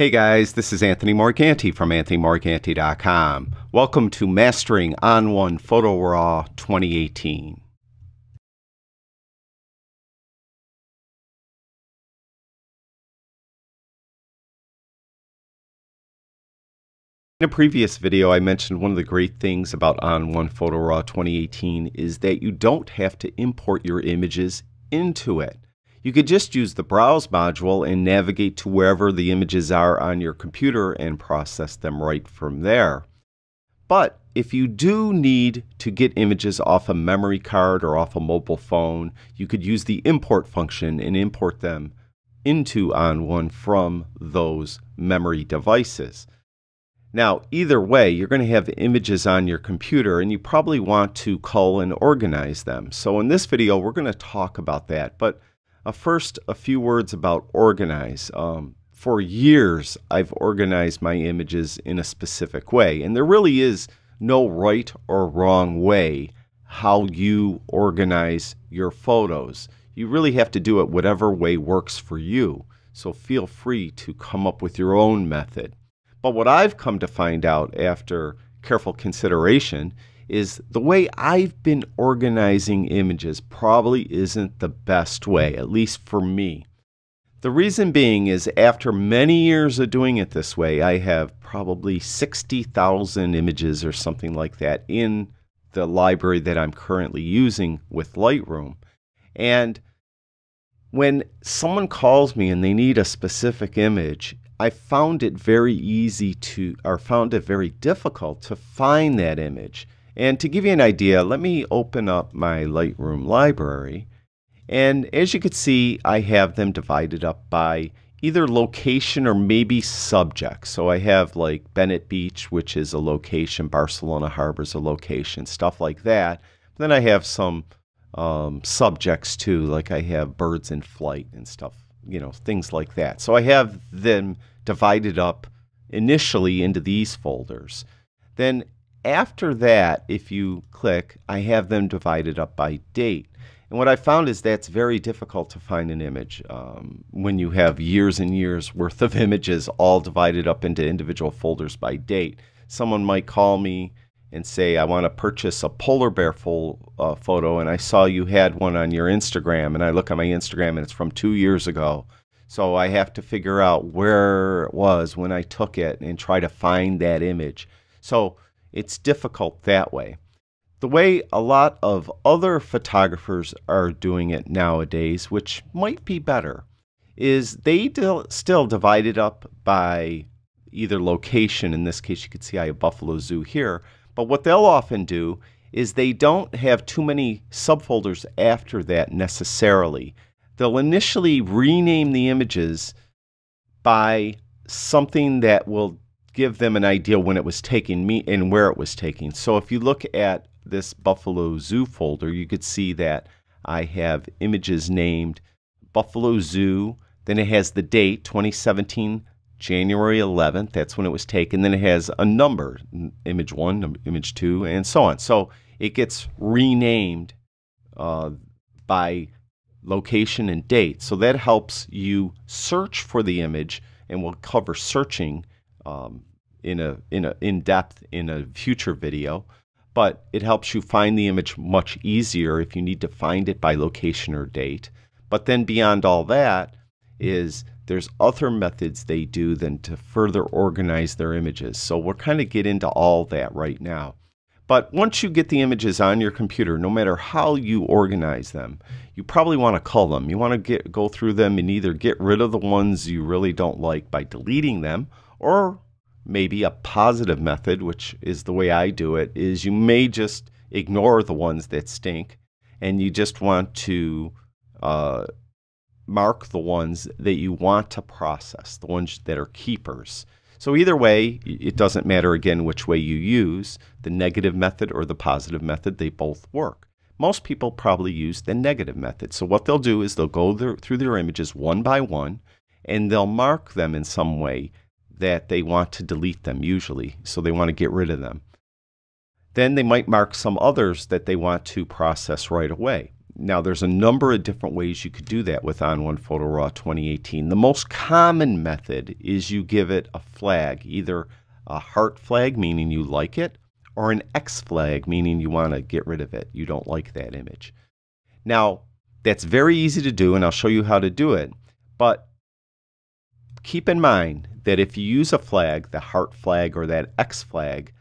Hey guys, this is Anthony Morganti from AnthonyMorganti.com. Welcome to Mastering On1 Photo RAW 2018. In a previous video, I mentioned one of the great things about On1 Photo RAW 2018 is that you don't have to import your images into it. You could just use the Browse module and navigate to wherever the images are on your computer and process them right from there. But if you do need to get images off a memory card or off a mobile phone, you could use the import function and import them into On1 from those memory devices. Now, either way, you're going to have images on your computer and you probably want to cull and organize them. So in this video, we're going to talk about that. But first, a few words about organize. For years, I've organized my images in a specific way, and there really is no right or wrong way how you organize your photos. You really have to do it whatever way works for you, so feel free to come up with your own method. But what I've come to find out after careful consideration is the way I've been organizing images probably isn't the best way, at least for me. The reason being is after many years of doing it this way, I have probably 60,000 images or something like that in the library that I'm currently using with Lightroom. And when someone calls me and they need a specific image, I found it very difficult to find that image. And to give you an idea, let me open up my Lightroom library. And as you can see, I have them divided up by either location or maybe subject. So I have like Bennett Beach, which is a location, Barcelona Harbor's a location, stuff like that. But then I have some subjects too, like I have birds in flight and stuff, you know, things like that. So I have them divided up initially into these folders. Then after that, if you click, I have them divided up by date. And what I found is that's very difficult to find an image when you have years and years worth of images all divided up into individual folders by date. Someone might call me and say, I want to purchase a polar bear photo, and I saw you had one on your Instagram, and I look on my Instagram and it's from 2 years ago. So I have to figure out where it was when I took it and try to find that image. So it's difficult that way. The way a lot of other photographers are doing it nowadays, which might be better, is they still divide it up by either location. In this case, you can see I have Buffalo Zoo here. But what they'll often do is they don't have too many subfolders after that necessarily. They'll initially rename the images by something that will give them an idea when it was taken and where it was taken. So if you look at this Buffalo Zoo folder, you could see that I have images named Buffalo Zoo. Then it has the date, 2017. January 11th, that's when it was taken. Then it has a number, image one, image two, and so on. So it gets renamed by location and date. So that helps you search for the image, and we'll cover searching in depth in a future video. But it helps you find the image much easier if you need to find it by location or date. But then beyond all that is there's other methods they do than to further organize their images. So we'll kind of get into all that right now. But once you get the images on your computer, no matter how you organize them, you probably want to cull them. You want to go through them and either get rid of the ones you really don't like by deleting them, or maybe a positive method, which is the way I do it, is you may just ignore the ones that stink, and you just want to mark the ones that you want to process, the ones that are keepers. So either way, it doesn't matter again which way you use, the negative method or the positive method, they both work. Most people probably use the negative method. So what they'll do is they'll go through their images one by one, and they'll mark them in some way that they want to delete them usually, so they want to get rid of them. Then they might mark some others that they want to process right away. Now there's a number of different ways you could do that with On1 Photo RAW 2018. The most common method is you give it a flag, either a heart flag, meaning you like it, or an X flag, meaning you want to get rid of it. You don't like that image. Now that's very easy to do, and I'll show you how to do it, but keep in mind that if you use a flag, the heart flag or that X flag,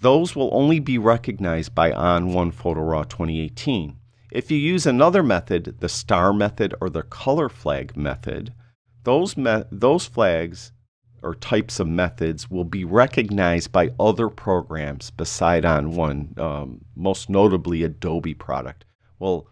those will only be recognized by On1 Photo RAW 2018. If you use another method, the star method or the color flag method, those flags or types of methods will be recognized by other programs beside On1, most notably Adobe product will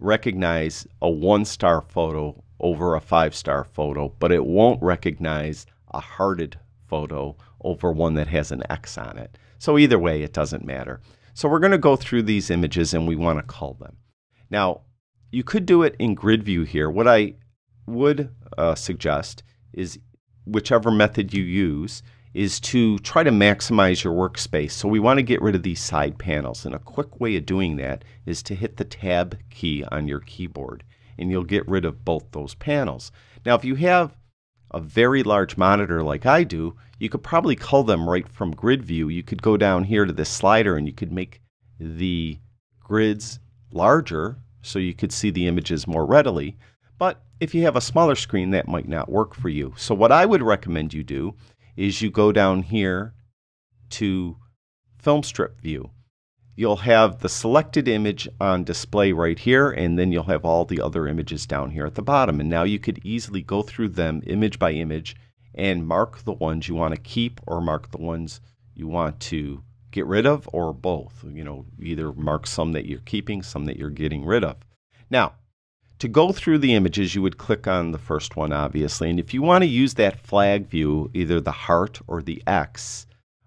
recognize a 1-star photo over a 5-star photo, but it won't recognize a hearted photo over one that has an X on it. So either way, it doesn't matter. So we're going to go through these images and we want to cull them. Now, you could do it in grid view here. What I would suggest is whichever method you use is to try to maximize your workspace. So we want to get rid of these side panels, and a quick way of doing that is to hit the tab key on your keyboard, and you'll get rid of both those panels. Now, if you have a very large monitor like I do, you could probably cull them right from grid view. You could go down here to this slider and you could make the grids larger so you could see the images more readily. But if you have a smaller screen, that might not work for you. So what I would recommend you do is you go down here to film strip view. You'll have the selected image on display right here, and then you'll have all the other images down here at the bottom. And now you could easily go through them image by image and mark the ones you want to keep or mark the ones you want to get rid of, or both. You know, either mark some that you're keeping, some that you're getting rid of. Now, to go through the images, you would click on the first one, obviously. And if you want to use that flag view, either the heart or the X,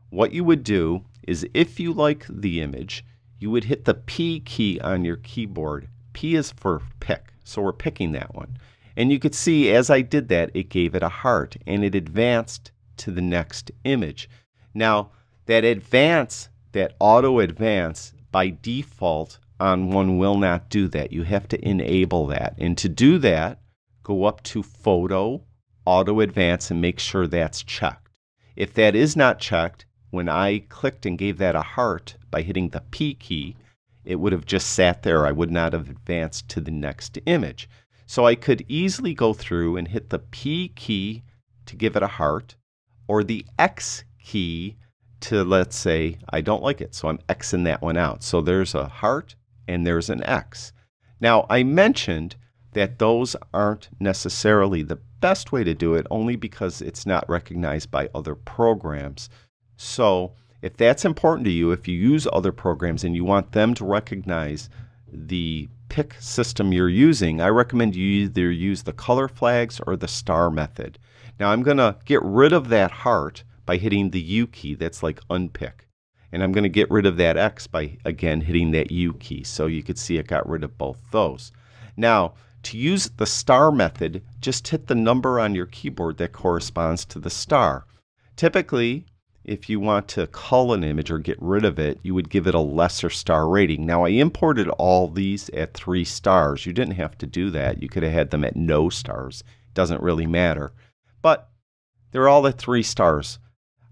what you would do is if you like the image, you would hit the P key on your keyboard. P is for pick, so we're picking that one. And you could see as I did that, it gave it a heart and it advanced to the next image. Now that advance, that auto advance, by default On1 will not do that. You have to enable that. And to do that, go up to Photo, Auto Advance, and make sure that's checked. If that is not checked, when I clicked and gave that a heart by hitting the P key, it would have just sat there. I would not have advanced to the next image. So I could easily go through and hit the P key to give it a heart, or the X key to, let's say, I don't like it, so I'm Xing that one out. So there's a heart and there's an X. Now I mentioned that those aren't necessarily the best way to do it, only because it's not recognized by other programs. So if that's important to you, if you use other programs and you want them to recognize the pick system you're using, I recommend you either use the color flags or the star method. Now I'm going to get rid of that heart by hitting the U key. That's like unpick. And I'm going to get rid of that X by, again, hitting that U key. So you could see it got rid of both those. Now, to use the star method, just hit the number on your keyboard that corresponds to the star. Typically, if you want to cull an image or get rid of it, you would give it a lesser star rating. Now, I imported all these at 3 stars. You didn't have to do that. You could have had them at no stars. Doesn't really matter. But they're all at 3 stars.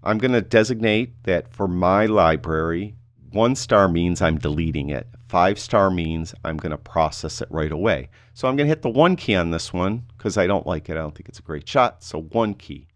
I'm going to designate that for my library, 1 star means I'm deleting it. 5 star means I'm going to process it right away. So I'm going to hit the 1 key on this one because I don't like it. I don't think it's a great shot. So 1 key.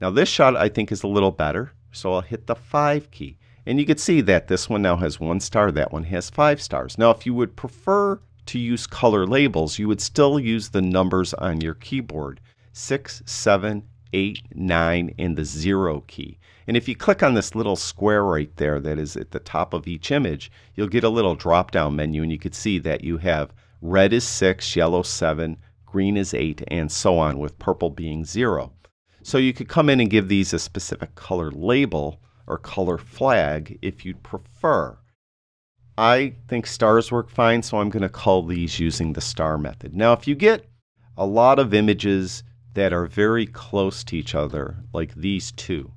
Now this shot I think is a little better. So I'll hit the 5 key. And you can see that this one now has 1 star, that one has 5 stars. Now if you would prefer to use color labels, you would still use the numbers on your keyboard. 6, 7, 8, 9, and the 0 key. And if you click on this little square right there that is at the top of each image, you'll get a little drop down menu, and you can see that you have red is 6, yellow 7, green is 8, and so on, with purple being 0. So you could come in and give these a specific color label or color flag if you'd prefer. I think stars work fine, so I'm going to cull these using the star method. Now if you get a lot of images that are very close to each other, like these two,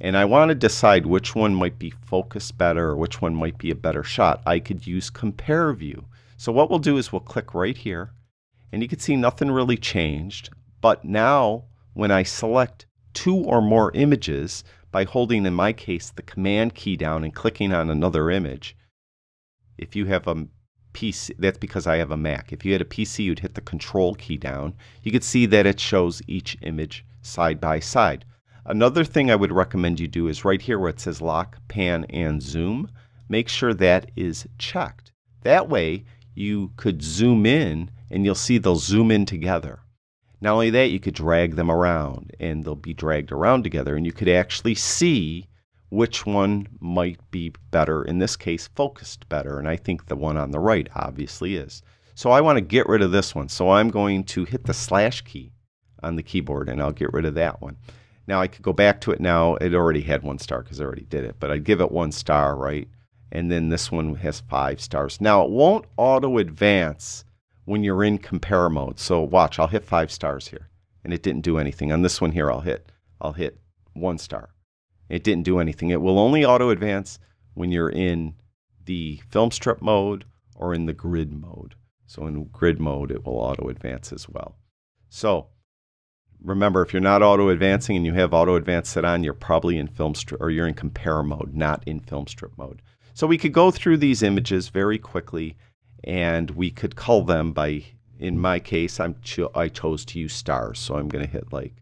and I want to decide which one might be focused better or which one might be a better shot, I could use compare view. So what we'll do is we'll click right here, and you can see nothing really changed. But now when I select two or more images by holding, in my case, the command key down and clicking on another image, if you have a PC, that's because I have a Mac. If you had a PC, you'd hit the control key down. You could see that it shows each image side by side. Another thing I would recommend you do is right here where it says lock, pan, and zoom, make sure that is checked. That way you could zoom in and you'll see they'll zoom in together. Not only that, you could drag them around and they'll be dragged around together, and you could actually see which one might be better, in this case focused better, and I think the one on the right obviously is. So I want to get rid of this one, so I'm going to hit the slash key on the keyboard and I'll get rid of that one. Now I could go back to it now. It already had one star because I already did it, but I'd give it one star, right? And then this one has 5 stars. Now it won't auto advance when you're in compare mode. So watch, I'll hit 5 stars here and it didn't do anything. On this one here I'll hit 1 star. It didn't do anything. It will only auto advance when you're in the film strip mode or in the grid mode. So in grid mode it will auto advance as well. So remember, if you're not auto advancing and you have auto advance set on, you're probably in film strip, or you're in compare mode, not in film strip mode. So we could go through these images very quickly and we could cull them by, in my case, I chose to use stars. So I'm going to hit like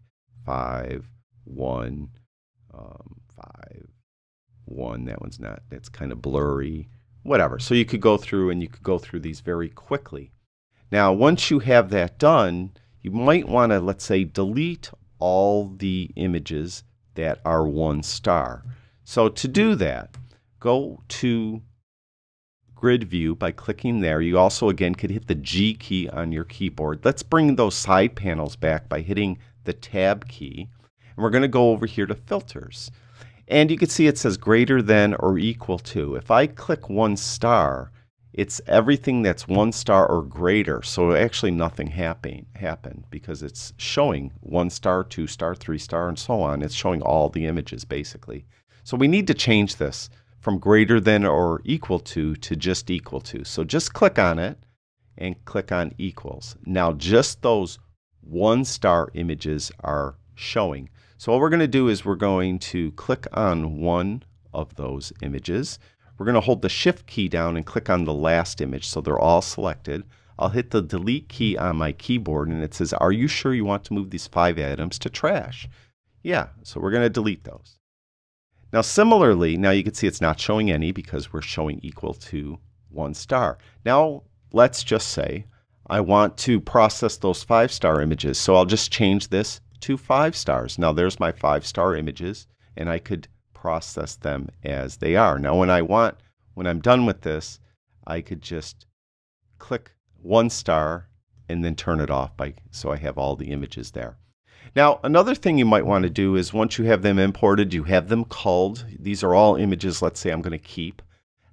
5, 1, 5, 1. That one's not, that's kind of blurry, whatever. So you could go through and you could go through these very quickly. Now, once you have that done, you might want to, let's say, delete all the images that are 1 star. So to do that, go to grid view by clicking there. You also, again, could hit the G key on your keyboard. Let's bring those side panels back by hitting the tab key. And we're going to go over here to filters. And you can see it says greater than or equal to. If I click 1 star, it's everything that's 1 star or greater. So actually nothing happened because it's showing 1 star, 2 star, 3 star, and so on. It's showing all the images basically. So we need to change this from greater than or equal to just equal to. So just click on it and click on equals. Now just those 1 star images are showing. So what we're going to do is we're going to click on one of those images. We're going to hold the shift key down and click on the last image so they're all selected. I'll hit the delete key on my keyboard and it says, are you sure you want to move these 5 items to trash? Yeah, so we're going to delete those. Now similarly, now you can see it's not showing any because we're showing equal to 1 star. Now let's just say I want to process those 5 star images, so I'll just change this to 5 stars. Now there's my 5 star images and I could process them as they are. Now when I'm done with this, I could just click 1 star and then turn it off so I have all the images there. Now another thing you might want to do is once you have them imported, you have them culled. These are all images, let's say, I'm going to keep.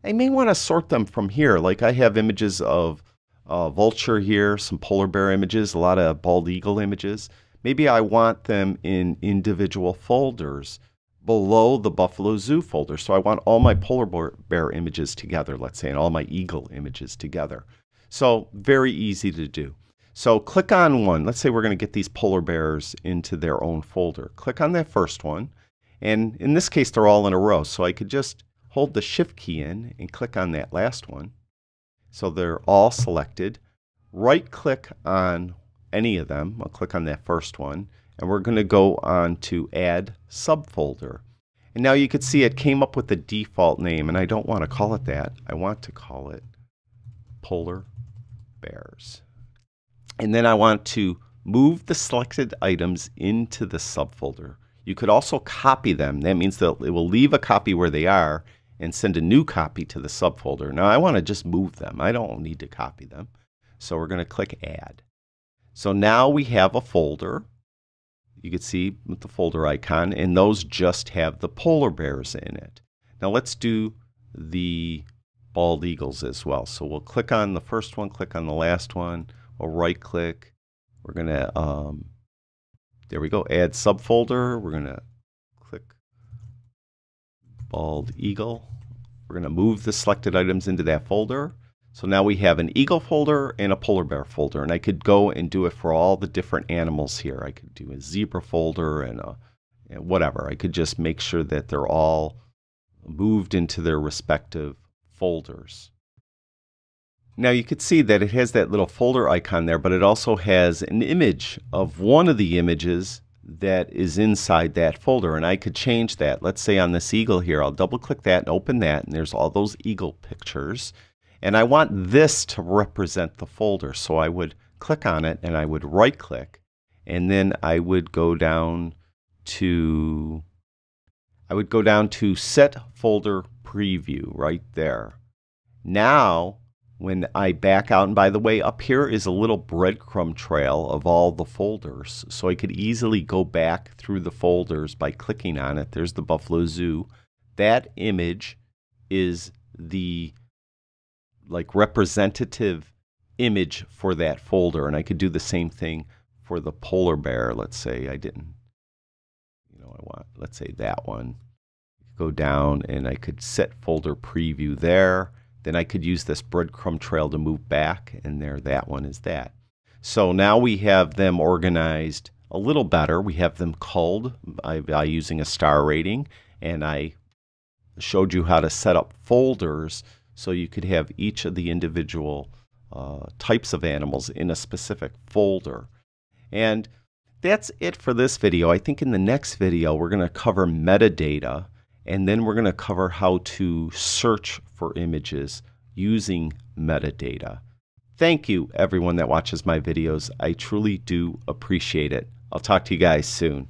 I may want to sort them from here. Like I have images of vulture here, some polar bear images, a lot of bald eagle images. Maybe I want them in individual folders below the Buffalo Zoo folder. So I want all my polar bear images together, let's say, and all my eagle images together. So very easy to do. So click on one. Let's say we're going to get these polar bears into their own folder. Click on that first one. And in this case, they're all in a row. So I could just hold the shift key in and click on that last one. So they're all selected. Right click on any of them. I'll click on that first one and we're going to go on to add subfolder. And now you can see it came up with a default name and I don't want to call it that. I want to call it polar bears. And then I want to move the selected items into the subfolder. You could also copy them. That means that it will leave a copy where they are and send a new copy to the subfolder. Now I want to just move them. I don't need to copy them. So we're going to click add. So now we have a folder. You can see with the folder icon, and those just have the polar bears in it. Now let's do the bald eagles as well. So we'll click on the first one, click on the last one, we'll right click. We're going to, there we go, add subfolder. We're going to click bald eagle. We're going to move the selected items into that folder. So now we have an eagle folder and a polar bear folder, and I could go and do it for all the different animals here. I could do a zebra folder and whatever. I could just make sure that they're all moved into their respective folders. Now you could see that it has that little folder icon there, but it also has an image of one of the images that is inside that folder, and I could change that. Let's say on this eagle here, I'll double click that and open that, and there's all those eagle pictures. And I want this to represent the folder, so I would click on it and I would right click, and then I would go down to Set Folder Preview right there. Now when I back out, and by the way, up here is a little breadcrumb trail of all the folders, so I could easily go back through the folders by clicking on it. There's the Buffalo Zoo. That image is the like representative image for that folder, and I could do the same thing for the polar bear. Let's say I didn't, let's say that one. Go down and I could set folder preview there. Then I could use this breadcrumb trail to move back, and there that one is that. So now we have them organized a little better. We have them culled by using a star rating, and I showed you how to set up folders so you could have each of the individual types of animals in a specific folder. And that's it for this video. I think in the next video we're going to cover metadata, and then we're going to cover how to search for images using metadata. Thank you everyone that watches my videos. I truly do appreciate it. I'll talk to you guys soon.